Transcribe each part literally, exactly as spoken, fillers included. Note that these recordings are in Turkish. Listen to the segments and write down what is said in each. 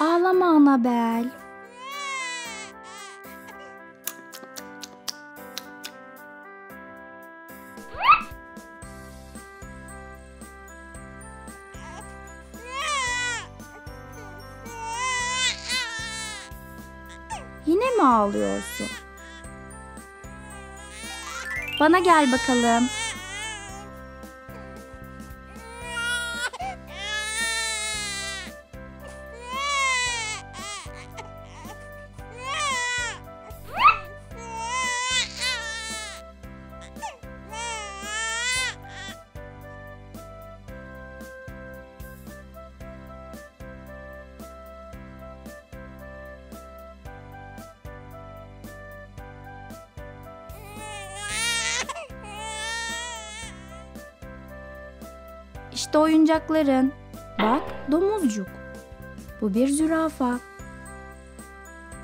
Ağlama Annabelle. Yine mi ağlıyorsun? Bana gel bakalım. İşte oyuncakların. Bak domuzcuk. Bu bir zürafa.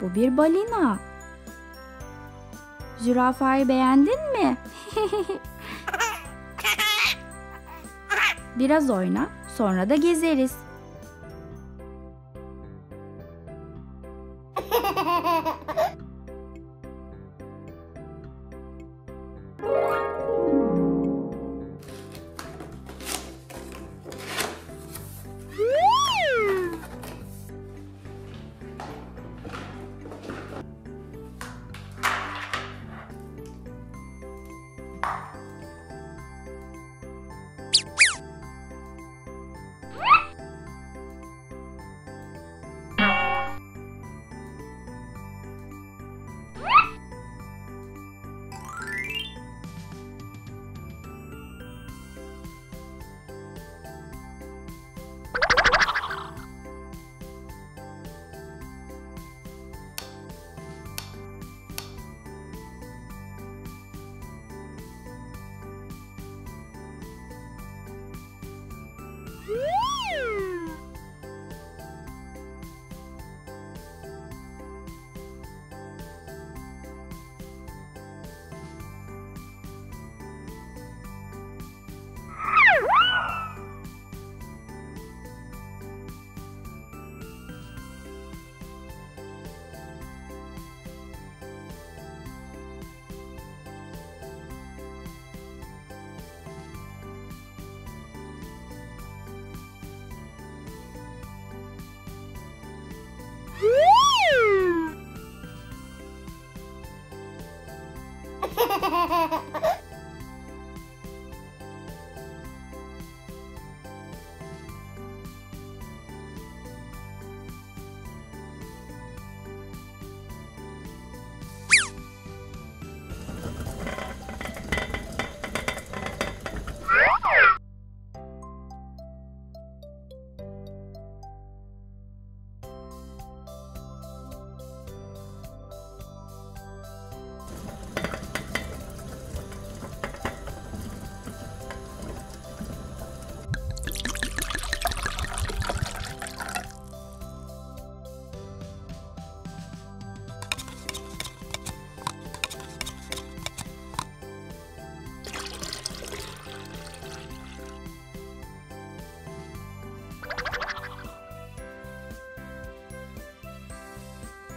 Bu bir balina. Zürafayı beğendin mi? Biraz oyna, sonra da gezeriz.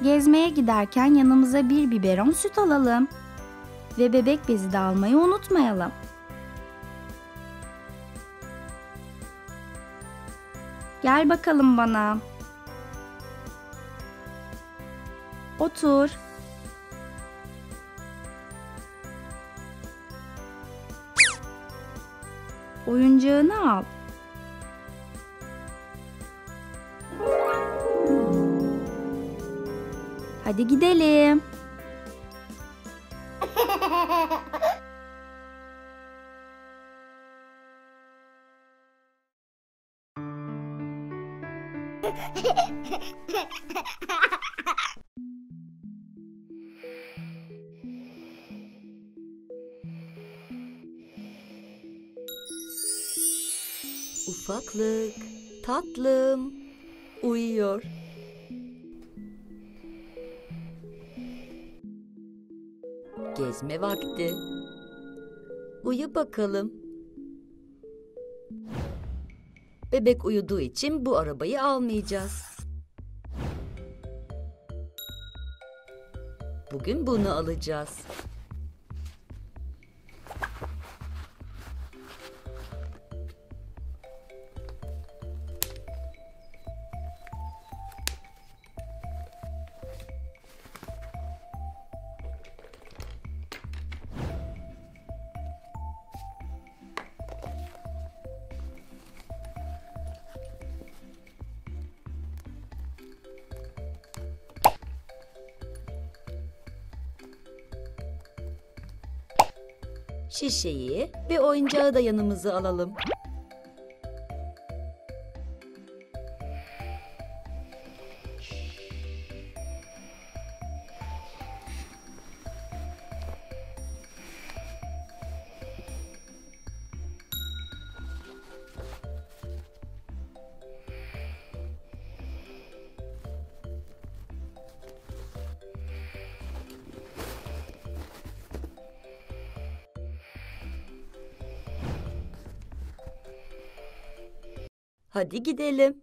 Gezmeye giderken yanımıza bir biberon süt alalım ve bebek bezi de almayı unutmayalım. Gel bakalım bana. Otur. Oyuncağını al. Hadi gidelim. Ufaklık, tatlım, uyuyor. Gezme vakti. Uyu bakalım. Bebek uyuduğu için bu arabayı almayacağız. Bugün bunu alacağız. Şişeyi ve oyuncağı da yanımıza alalım. Hadi gidelim.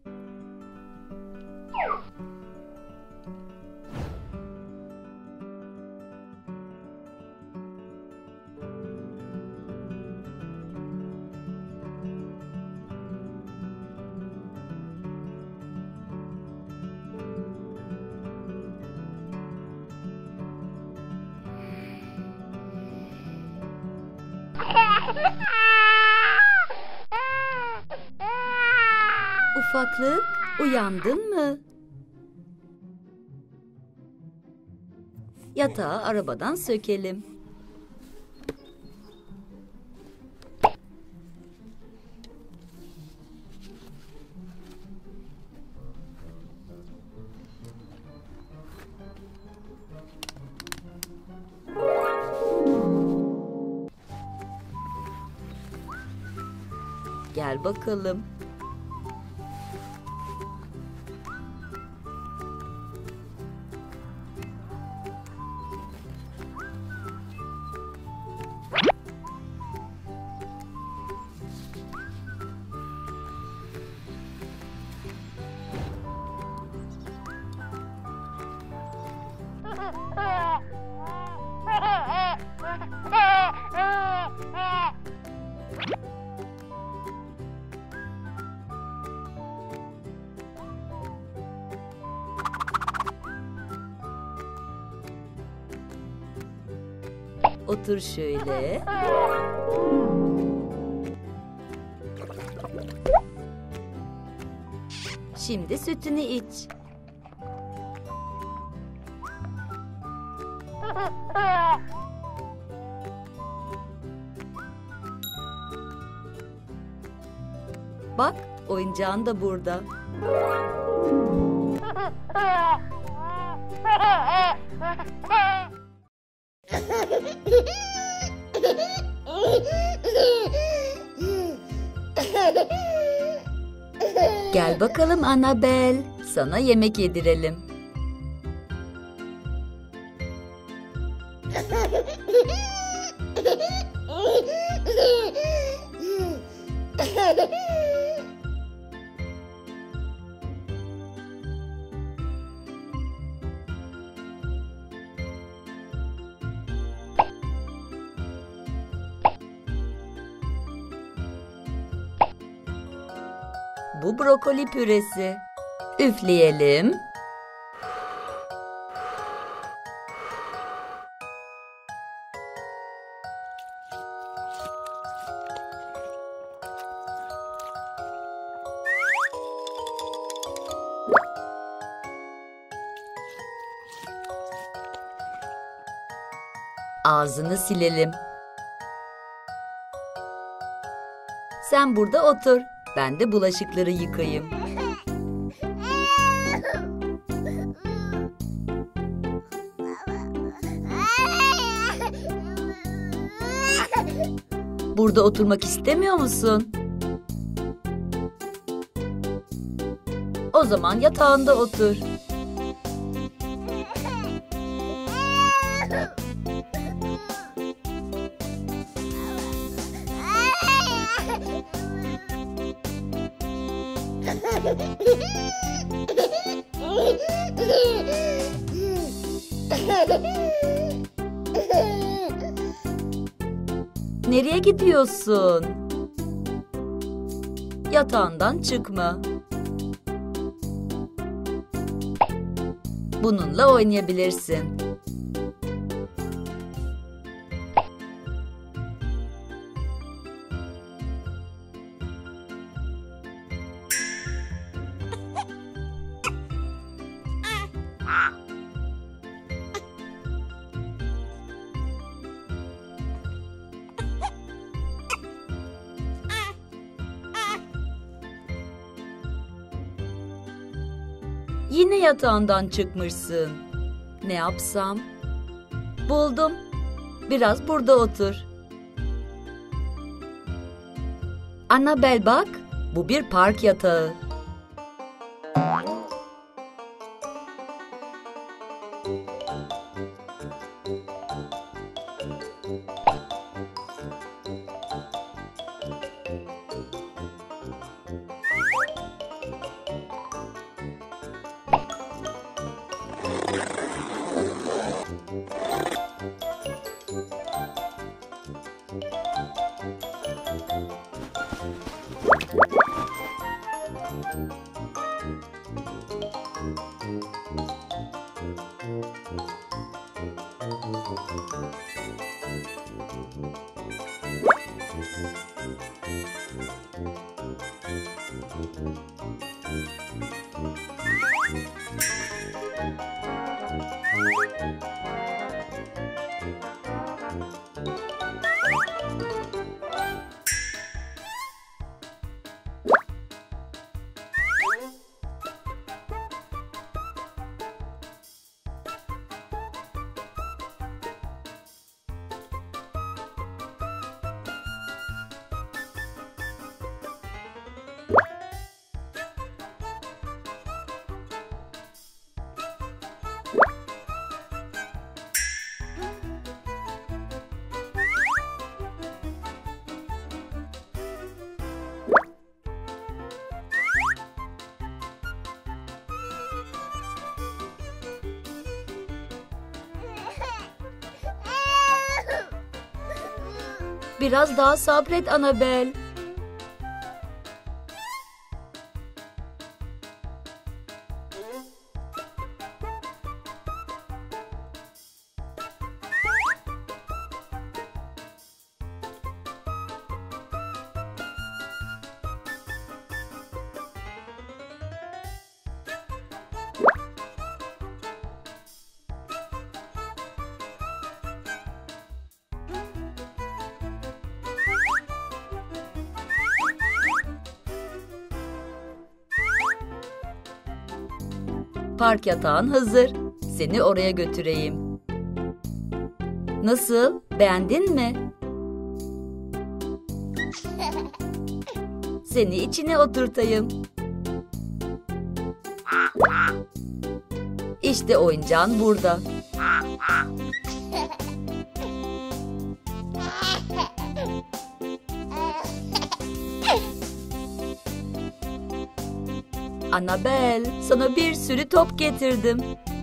Ufaklık, uyandın mı? Yatağı arabadan sökelim. Gel bakalım. Otur şöyle. Şimdi sütünü iç. Bak, oyuncağın da burada. Gel bakalım Annabelle, sana yemek yedirelim. Bu brokoli püresi. Üfleyelim. Ağzını silelim. Sen burada otur. Ben de bulaşıkları yıkayayım. Burada oturmak istemiyor musun? O zaman yatağında otur. Nereye gidiyorsun? Yatağından çıkma. Bununla oynayabilirsin. Yine yatağından çıkmışsın. Ne yapsam? Buldum. Biraz burada otur. Annabelle bak, bu bir park yatağı. Biraz daha sabret Annabelle. Park yatağın hazır. Seni oraya götüreyim. Nasıl? Beğendin mi? Seni içine oturtayım. İşte oyuncağın burada. Annabelle, sana bir sürü top getirdim.